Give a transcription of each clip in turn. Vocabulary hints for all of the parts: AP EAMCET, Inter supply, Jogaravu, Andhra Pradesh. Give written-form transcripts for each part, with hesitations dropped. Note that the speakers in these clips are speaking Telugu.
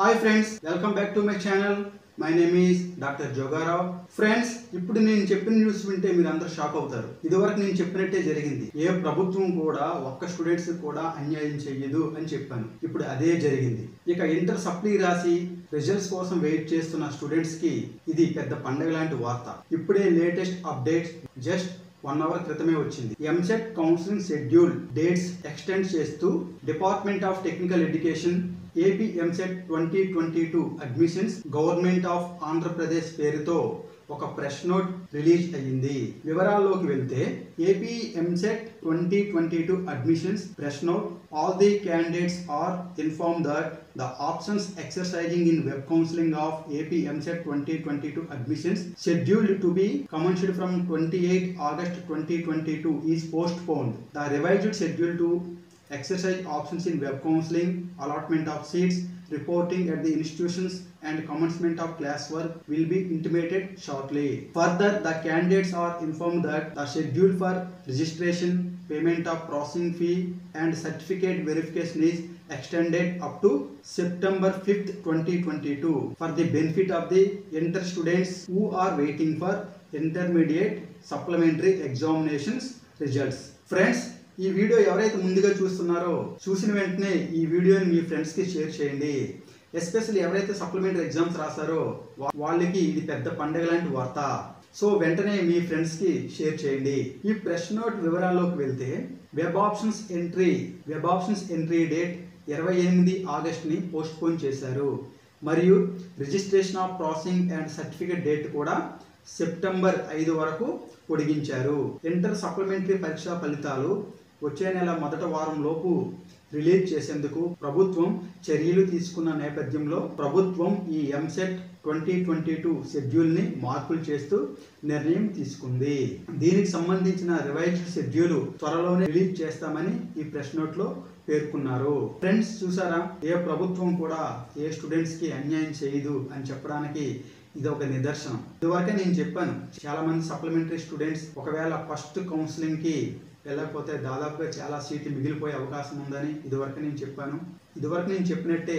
Hi friends, welcome back to my channel. My name is Doctor Jogaravu. Friends, ఇప్పుడు నేను చెప్పిన న్యూస్ వింటే మీరు అందరూ షాక్ అవుతారు. ఇదివరకు నేను చెప్పినట్టే జరిగింది. ఏ ప్రభుత్వం కూడా ఒక్క స్టూడెంట్స్ కూడా అన్యాయం చేయదు అని చెప్పాను. ఇప్పుడు అదే జరిగింది. ఇక ఇంటర్ సప్లీ రాసి రిజల్ట్స్ కోసం వెయిట్ చేస్తున్న స్టూడెంట్స్ కి ఇది పెద్ద పండుగ లాంటి వార్త. ఇప్పుడే లేటెస్ట్ అప్డేట్స్ జస్ట్ 1 hour క్రితమే వచ్చింది. EAMCET counselling schedule dates extend చేస్తూ department of technical education AP EAMCET 2022 admissions government of Andhra Pradesh పేరుతో ఒక ప్రెస్ నోట్ రిలీజ్ అయ్యింది. వివరాల్లోకి వెళ్తే AP EAMCET 2022 admissions press note. All the candidates are inform that the options exercising in web counseling of AP EAMCET 2022 admissions scheduled to be commenced from 28 August 2022 is postponed. The revised schedule to exercise options in web counseling, allotment of seats, reporting at the institutions and commencement of classwork will be intimated shortly. Further, the candidates are informed that the schedule for registration, payment of processing fee and certificate verification is extended up to September 5th, 2022 for the benefit of the inter students who are waiting for intermediate supplementary examinations results. Friends, ఈ వీడియో ఎవరైతే ముందుగా చూస్తున్నారో చూసిన వెంటనే ఈ వీడియోని మీ ఫ్రెండ్స్కి షేర్ చేయండి. ఎస్పెషల్లీ ఎవరైతే సప్లిమెంటరీ ఎగ్జామ్స్ రాసారో వాళ్ళకి ఇది పెద్ద పండుగ లాంటి వార్త. సో వెంటనే మీ ఫ్రెండ్స్కి షేర్ చేయండి. ఈ ప్రెస్ నోట్ వివరాల్లోకి వెళ్తే వెబ్ ఆప్షన్స్ ఎంట్రీ డేట్ 28 ఆగస్టుని పోస్ట్పోన్ చేశారు. మరియు registration of processing and certificate date కూడా సెప్టెంబర్ 5 వరకు పొడిగించారు. ఇంటర్ సప్లిమెంటరీ పరీక్షా ఫలితాలు వచ్చే నెల మొదటి వారంలోపు రిలీజ్ చేసేందుకు ప్రభుత్వం చర్యలు తీసుకున్న నేపథ్యంలో ప్రభుత్వం ఈ ఎంసెట్ 2022 షెడ్యూల్ని మార్పులు చేస్తూ నిర్ణయం తీసుకుంది. దీనికి సంబంధించిన రివైజ్డ్ షెడ్యూల్ త్వరలోనే రిలీజ్ చేస్తామని ఈ ప్రెస్ నోట్లో పేర్కొన్నారు. ఫ్రెండ్స్ చూసారా, ఏ ప్రభుత్వం కూడా ఏ స్టూడెంట్స్కి అన్యాయం చేయదు అని చెప్పడానికి ఇది ఒక నిదర్శనం. ఇదివరకే నేను చెప్పాను, చాలామంది సప్లిమెంటరీ స్టూడెంట్స్ ఒకవేళ ఫస్ట్ కౌన్సిలింగ్కి వెళ్ళకపోతే దాదాపుగా చాలా సీట్లు మిగిలిపోయే అవకాశం ఉందని ఇదివరకు నేను చెప్పినట్టే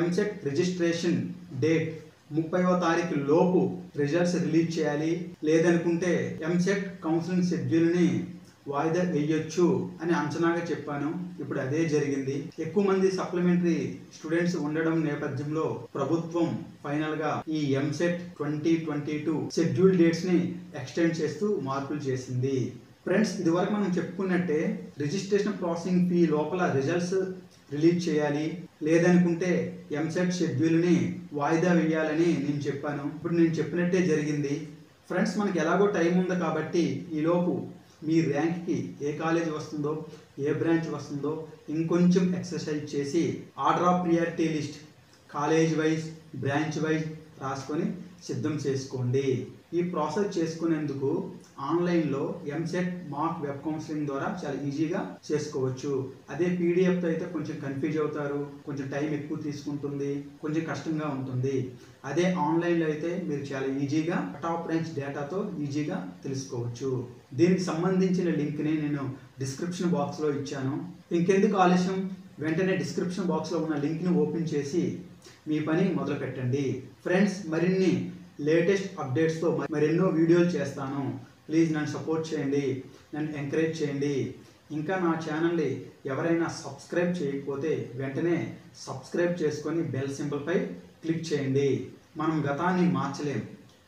ఎంసెట్ రిజిస్ట్రేషన్ డేట్ 30వ తారీఖు లోపు రిజల్ట్స్ రిలీజ్ చేయాలి. లేదనుకుంటే ఎంసెట్ కౌన్సిలింగ్ షెడ్యూల్ని వాయిదా వేయొచ్చు అని అంచనాగా చెప్పాను. ఇప్పుడు అదే జరిగింది. ఎక్కువ మంది సప్లిమెంటరీ స్టూడెంట్స్ ఉండడం నేపథ్యంలో ప్రభుత్వం ఫైనల్ గా ఈ ఎంసెట్ 2022 షెడ్యూల్ డేట్స్ ని ఎక్స్టెండ్ చేస్తూ మార్పులు చేసింది. ఫ్రెండ్స్, ఇదివరకు మనం చెప్పుకున్నట్టే రిజిస్ట్రేషన్ ప్రాసెసింగ్ ఫీ లోపల రిజల్ట్స్ రిలీజ్ చేయాలి, లేదనుకుంటే ఎంసెట్ షెడ్యూల్ని వాయిదా వేయాలని నేను చెప్పాను. ఇప్పుడు నేను చెప్పినట్టే జరిగింది. ఫ్రెండ్స్, మనకి ఎలాగో టైం ఉంది కాబట్టి ఈలోపు మీ ర్యాంక్కి ఏ కాలేజ్ వస్తుందో ఏ బ్రాంచ్ వస్తుందో ఇంకొంచెం ఎక్సర్సైజ్ చేసి order of priority list college wise branch wise రాసుకొని సిద్ధం చేసుకోండి. ఈ ప్రాసెస్ చేసుకునేందుకు ఆన్లైన్లో ఎంసెట్ మాక్ వెబ్ కౌన్సిలింగ్ ద్వారా చాలా ఈజీగా చేసుకోవచ్చు. అదే పీడిఎఫ్తో అయితే కొంచెం కన్ఫ్యూజ్ అవుతారు, కొంచెం టైం ఎక్కువ తీసుకుంటుంది, కొంచెం కష్టంగా ఉంటుంది. అదే ఆన్లైన్లో అయితే మీరు చాలా ఈజీగా టాప్ బ్రాంచ్ డేటాతో ఈజీగా తెలుసుకోవచ్చు. దీనికి సంబంధించిన లింక్ని నేను డిస్క్రిప్షన్ బాక్స్లో ఇచ్చాను. ఇంకెందుకు ఆలస్యం, వెంటనే డిస్క్రిప్షన్ బాక్స్లో ఉన్న లింక్ని ఓపెన్ చేసి మీ పని మొదలు పెట్టండి. ఫ్రెండ్స్, మరిన్ని లేటెస్ట్ అప్డేట్స్తో మరెన్నో వీడియోలు చేస్తాను. ప్లీజ్ నన్ను సపోర్ట్ చేయండి, నన్ను ఎంకరేజ్ చేయండి. ఇంకా నా ఛానల్ని ఎవరైనా సబ్స్క్రైబ్ చేయకపోతే వెంటనే సబ్స్క్రైబ్ చేసుకొని బెల్ సింబల్పై క్లిక్ చేయండి. మనం గతాన్ని మార్చలేం,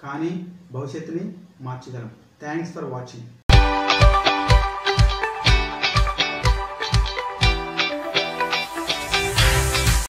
కానీ భవిష్యత్తుని మార్చగలం. Thanks for watching.